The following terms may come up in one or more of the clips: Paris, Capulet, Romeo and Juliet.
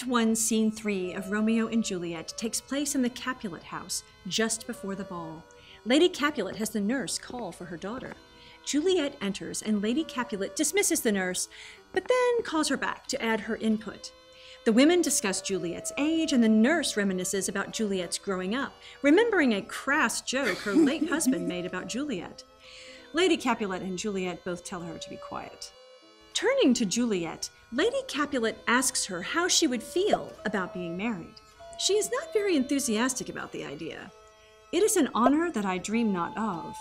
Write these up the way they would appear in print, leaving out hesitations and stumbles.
Act 1, Scene 3 of Romeo and Juliet takes place in the Capulet house just before the ball. Lady Capulet has the nurse call for her daughter. Juliet enters and Lady Capulet dismisses the nurse, but then calls her back to add her input. The women discuss Juliet's age, and the nurse reminisces about Juliet's growing up, remembering a crass joke her late husband made about Juliet. Lady Capulet and Juliet both tell her to be quiet. Turning to Juliet, Lady Capulet asks her how she would feel about being married. She is not very enthusiastic about the idea. It is an honor that I dream not of.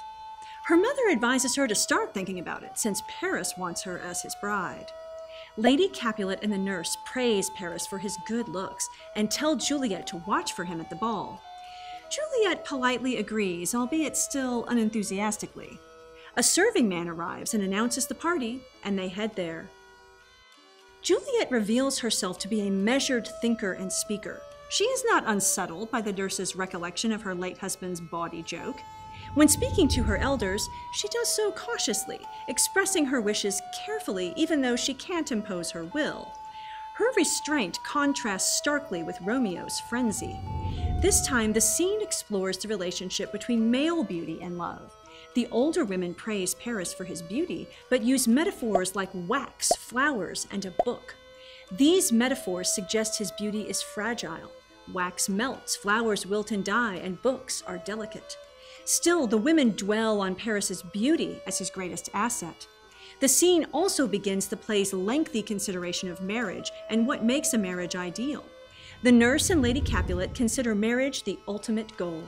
Her mother advises her to start thinking about it, since Paris wants her as his bride. Lady Capulet and the nurse praise Paris for his good looks and tell Juliet to watch for him at the ball. Juliet politely agrees, albeit still unenthusiastically. A serving man arrives and announces the party, and they head there. Juliet reveals herself to be a measured thinker and speaker. She is not unsettled by the nurse's recollection of her late husband's bawdy joke. When speaking to her elders, she does so cautiously, expressing her wishes carefully even though she can't impose her will. Her restraint contrasts starkly with Romeo's frenzy. This time, the scene explores the relationship between male beauty and love. The older women praise Paris for his beauty, but use metaphors like wax, flowers, and a book. These metaphors suggest his beauty is fragile. Wax melts, flowers wilt and die, and books are delicate. Still, the women dwell on Paris's beauty as his greatest asset. The scene also begins the play's lengthy consideration of marriage and what makes a marriage ideal. The nurse and Lady Capulet consider marriage the ultimate goal.